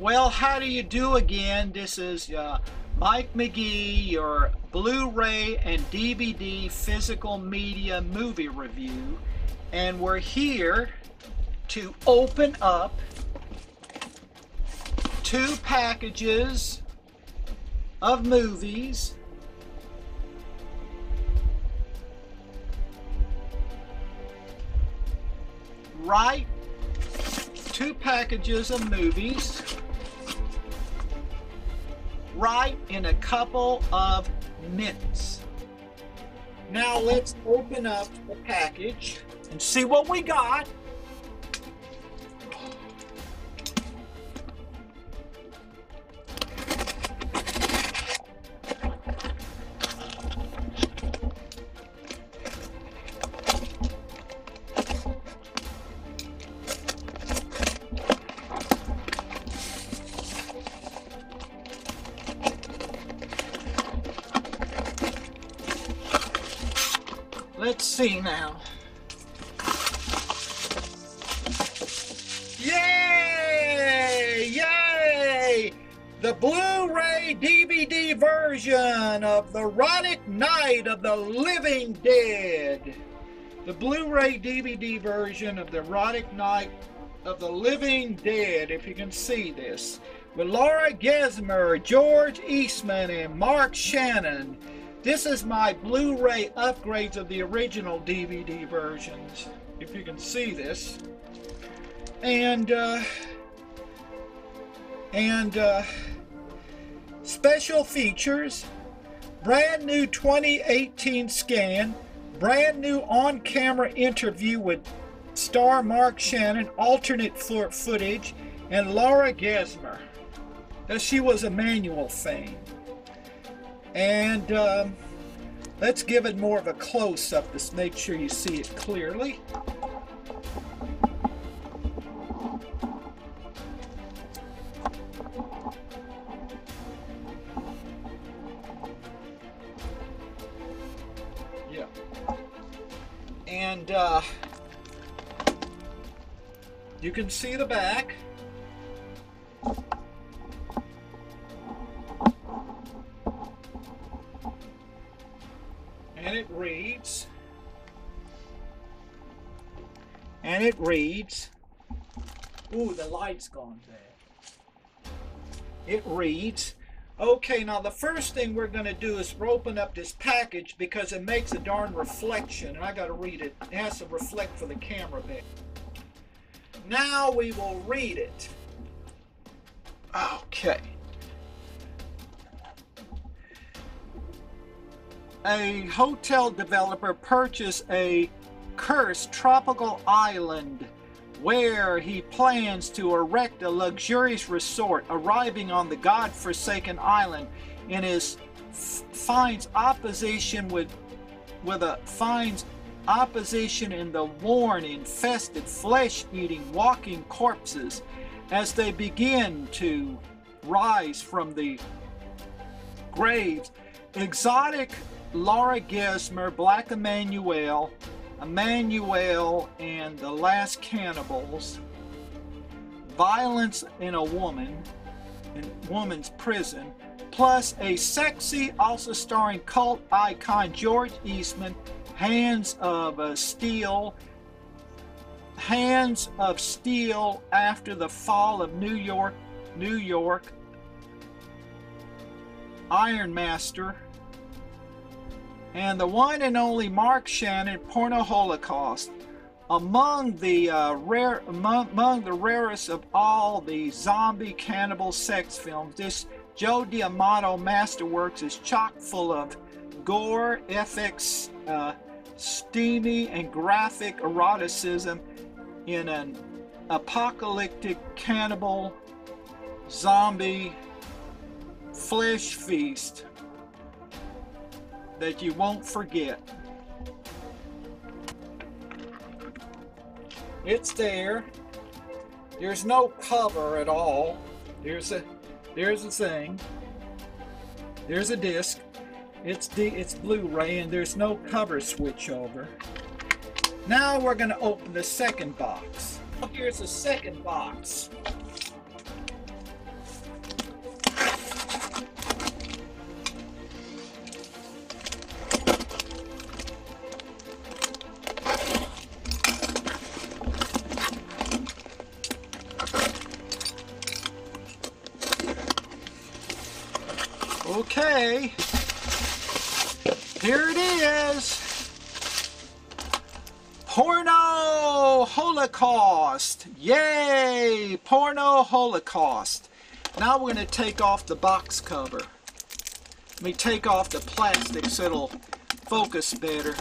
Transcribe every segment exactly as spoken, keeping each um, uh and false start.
Well, how do you do again? This is uh, Mike McGee, your Blu-ray and D V D physical media movie review, and we're here to open up two packages of movies. Right, two packages of movies. Right in a couple of minutes. Now let's open up the package and see what we got. Let's see now. Yay! Yay! The Blu-ray D V D version of the Erotic Night of the Living Dead. The Blu-ray D V D version of the Erotic Night of the Living Dead, if you can see this. With Laura Gesmer, George Eastman, and Mark Shannon. This is my Blu-ray upgrades of the original D V D versions, if you can see this. And, uh, and, uh, special features, brand new twenty eighteen scan, brand new on-camera interview with star Mark Shannon, alternate footage, and Laura Gesmer, as she was a Manual fame. And um, let's give it more of a close-up to make sure you see it clearly. Yeah. And uh, you can see the back. And it reads, and it reads, ooh, the light's gone bad. It reads, okay, now the first thing we're going to do is open up this package because it makes a darn reflection, and I got to read it. It has to reflect for the camera bit. Now we will read it. Okay. A hotel developer purchased a cursed tropical island where he plans to erect a luxurious resort. Arriving on the godforsaken island, and is finds opposition with with a finds opposition in the worn, infested, flesh-eating, walking corpses as they begin to rise from the graves. Exotic Laura Gesmer, Black Emmanuel, Emmanuel and the Last Cannibals, Violence in a Woman, in Woman's Prison, plus a sexy, also starring cult icon George Eastman, Hands of uh, Steel, Hands of Steel after the fall of New York, New York, Iron Master, and the one and only Mark Shannon, Porno Holocaust. Among the uh, rare, among, among the rarest of all the zombie cannibal sex films, this Joe D'Amato masterworks is chock full of gore, F X, uh, steamy and graphic eroticism in an apocalyptic cannibal zombie flesh feast that you won't forget. It's there. There's no cover at all. There's a there's a thing. There's a disc. It's the it's Blu-ray and there's no cover switch over. Now we're gonna open the second box. Here's the second box. Okay. Here it is. Porno Holocaust. Yay! Porno Holocaust. Now we're going to take off the box cover. Let me take off the plastic so it'll focus better.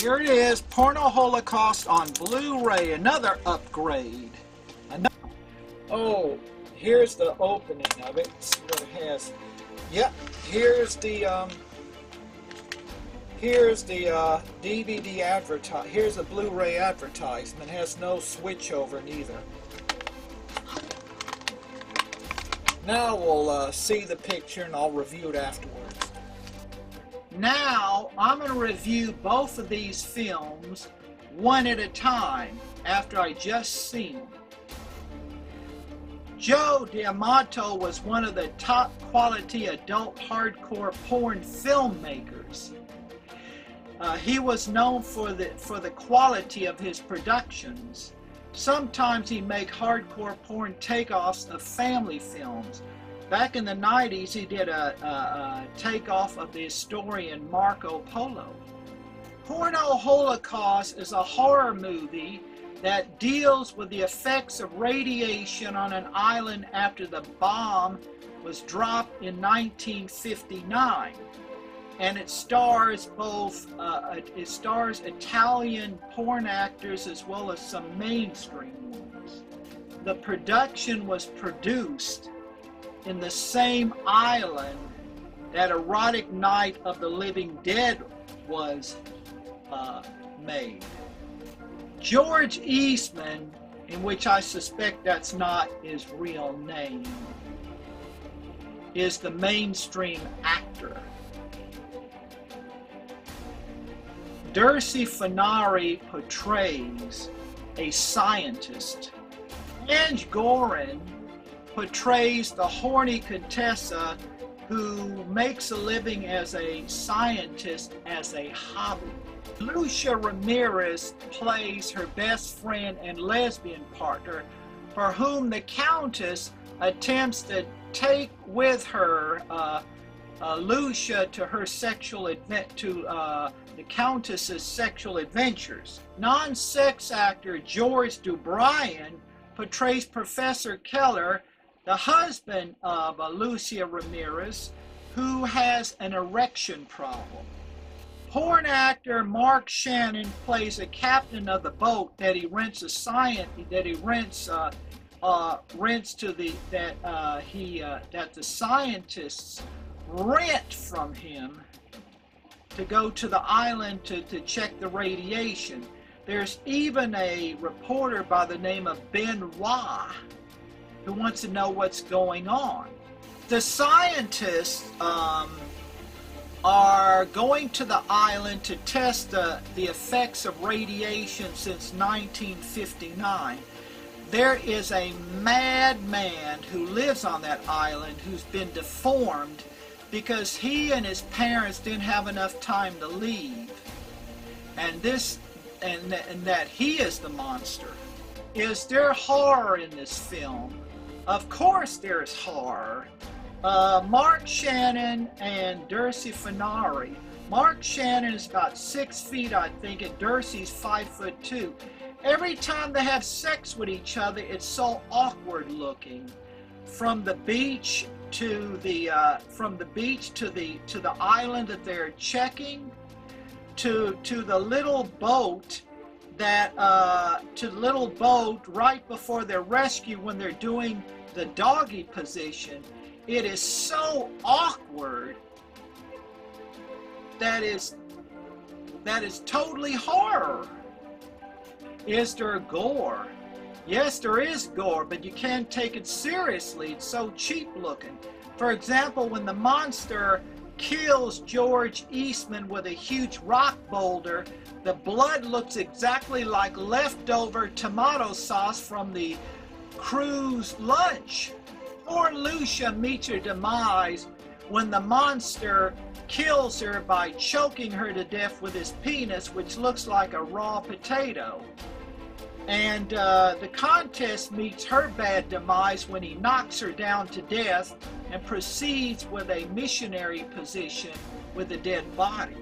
Here it is, Porno Holocaust on Blu-ray, another upgrade. Another oh, here's the opening of it. Let's see what it has. Yep, here's the um, here's the uh, D V D advertisement. Here's the Blu-ray advertisement. It has no switchover neither. Now we'll uh, see the picture and I'll review it afterwards. Now, I'm going to review both of these films one at a time after I just seen them. Joe D'Amato was one of the top quality adult hardcore porn filmmakers. Uh, he was known for the, for the quality of his productions. Sometimes he'd make hardcore porn takeoffs of family films. Back in the nineties, he did a, a, a takeoff of the historian Marco Polo. Porno Holocaust is a horror movie that deals with the effects of radiation on an island after the bomb was dropped in nineteen fifty-nine, and it stars both uh, it stars Italian porn actors as well as some mainstream ones. The production was produced in the same island that Erotic Night of the Living Dead was uh, made. George Eastman, in which I suspect that's not his real name, is the mainstream actor. Dirce Funari portrays a scientist. Annj Goren portrays the horny Contessa who makes a living as a scientist as a hobby. Lucia Ramirez plays her best friend and lesbian partner, for whom the Countess attempts to take with her uh, uh, Lucia to her sexual advent to uh, the Countess's sexual adventures. Non-sex actor George DuBrien portrays Professor Keller, the husband of uh, Lucia Ramirez, who has an erection problem. Porn actor Mark Shannon plays a captain of the boat that he rents a science that he rents uh, uh, rents to the that uh, he uh, that the scientists rent from him to go to the island to to check the radiation. There's even a reporter by the name of Ben Wah who wants to know what's going on. The scientists um, are going to the island to test the, the effects of radiation since nineteen fifty-nine. There is a madman who lives on that island who's been deformed because he and his parents didn't have enough time to leave. And, this, and, th and that he is the monster. Is there horror in this film? Of course there's horror. Uh, Mark Shannon and Dirce Funari. Mark Shannon is about six feet, I think, and Dirce's five foot two. Every time they have sex with each other, it's so awkward looking. From the beach to the uh, from the beach to the to the island that they're checking, to to the little boat. That uh, to the little boat right before their rescue when they're doing the doggy position. It is so awkward that is that is totally horror. Is there gore? Yes, there is gore, but you can't take it seriously. It's so cheap looking. For example, when the monster kills George Eastman with a huge rock boulder, the blood looks exactly like leftover tomato sauce from the crew's lunch. Poor Lucia meets her demise when the monster kills her by choking her to death with his penis, which looks like a raw potato. And uh, the contest meets her bad demise when he knocks her down to death and proceeds with a missionary position with a dead body.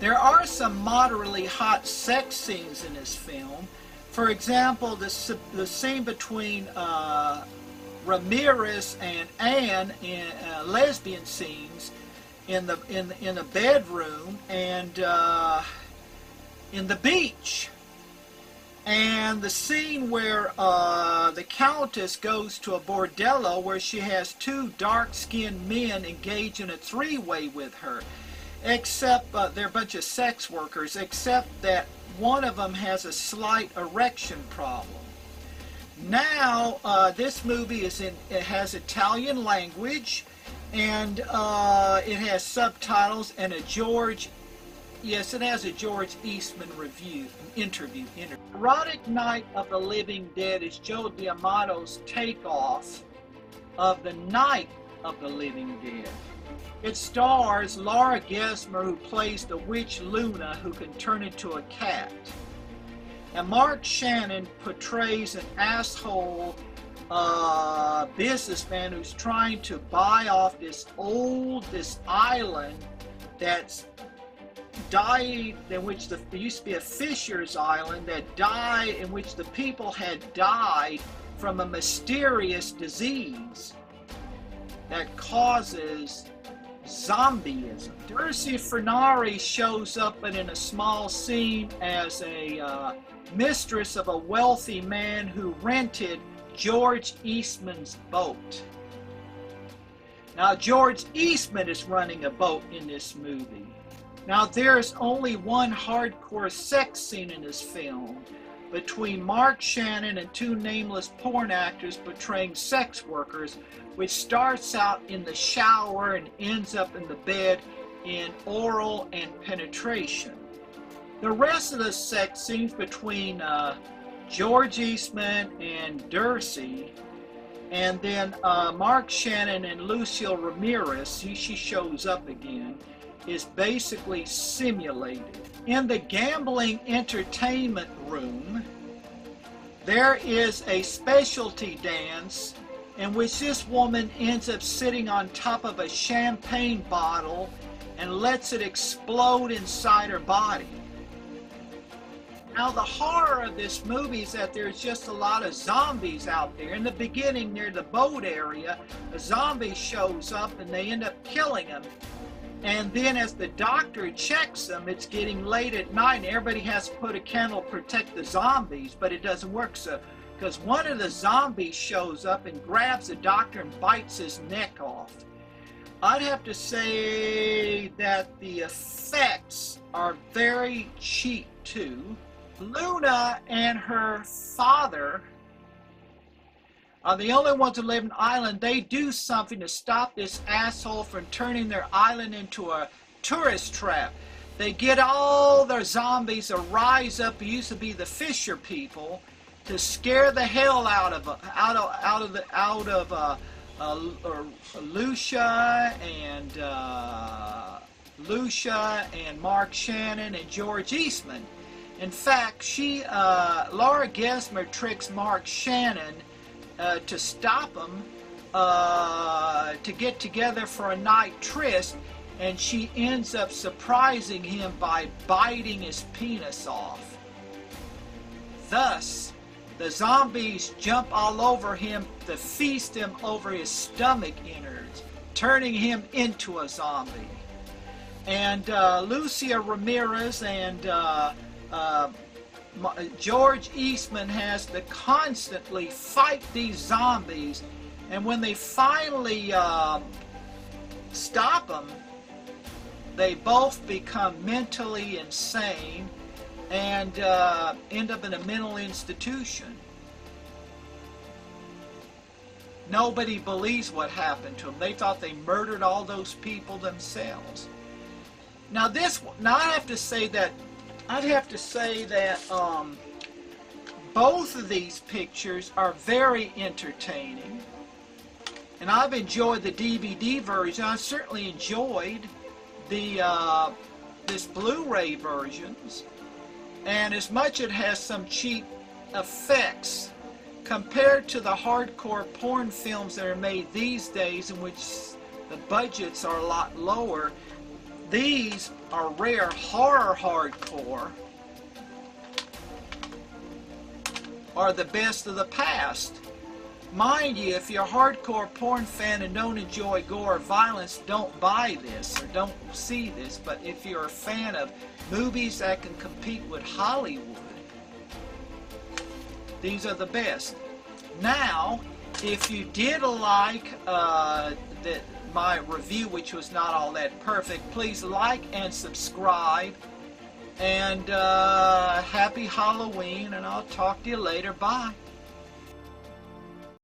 There are some moderately hot sex scenes in this film. For example, the, the scene between uh, Ramirez and Ann in uh, lesbian scenes in the in in a bedroom and uh, in the beach, and the scene where uh, the Countess goes to a bordello where she has two dark-skinned men engage in a three-way with her, except uh, they're a bunch of sex workers, except that one of them has a slight erection problem. Now uh, this movie is in, it has Italian language, and uh, it has subtitles and a George, yes it has a George Eastman review, an interview, interview. Erotic Night of the Living Dead is Joe D'Amato's takeoff of The Night of the Living Dead. It stars Laura Gesmer, who plays the witch Luna, who can turn into a cat. And Mark Shannon portrays an asshole uh, businessman who's trying to buy off this old, this island that's died, in which the, there used to be a Fisher's Island that died, in which the people had died from a mysterious disease that causes zombieism. Dirce Funari shows up in, in a small scene as a uh, mistress of a wealthy man who rented George Eastman's boat. Now George Eastman is running a boat in this movie. Now there's only one hardcore sex scene in this film between Mark Shannon and two nameless porn actors portraying sex workers, which starts out in the shower and ends up in the bed in oral and penetration. The rest of the sex scenes between uh, George Eastman and Dirce, and then uh, Mark Shannon and Lucia Ramirez, he, she shows up again, is basically simulated. In the gambling entertainment room, there is a specialty dance in which this woman ends up sitting on top of a champagne bottle and lets it explode inside her body. Now the horror of this movie is that there's just a lot of zombies out there. In the beginning, near the boat area, a zombie shows up and they end up killing him. And then as the doctor checks them, it's getting late at night and everybody has to put a candle to protect the zombies, but it doesn't work so. Because one of the zombies shows up and grabs the doctor and bites his neck off. I'd have to say that the effects are very cheap too. Luna and her father are the only ones who live on an island. They do something to stop this asshole from turning their island into a tourist trap. They get all their zombies to rise up, who used to be the Fisher people, to scare the hell out of out of out of the out of uh, uh, uh, Lucia and uh, Lucia and Mark Shannon and George Eastman. In fact, she uh, Laura Gesmer tricks Mark Shannon uh, to stop them uh, to get together for a night tryst, and she ends up surprising him by biting his penis off. Thus, the zombies jump all over him to feast him over his stomach innards, turning him into a zombie. And uh, Lucia Ramirez and uh, uh, George Eastman has to constantly fight these zombies, and when they finally uh, stop them, they both become mentally insane and uh, end up in a mental institution. Nobody believes what happened to them. They thought they murdered all those people themselves. Now this, now I have to say that, I'd have to say that um, both of these pictures are very entertaining. and I've enjoyed the D V D version. I certainly enjoyed the uh, this Blu-ray versions, and as much it has some cheap effects compared to the hardcore porn films that are made these days, in which the budgets are a lot lower. These are rare horror hardcore, are the best of the past. Mind you, if you're a hardcore porn fan and don't enjoy gore or violence, don't buy this or don't see this. But if you're a fan of movies that can compete with Hollywood, these are the best. Now, if you did like uh, the, my review, which was not all that perfect, please like and subscribe. And uh, happy Halloween, and I'll talk to you later. Bye.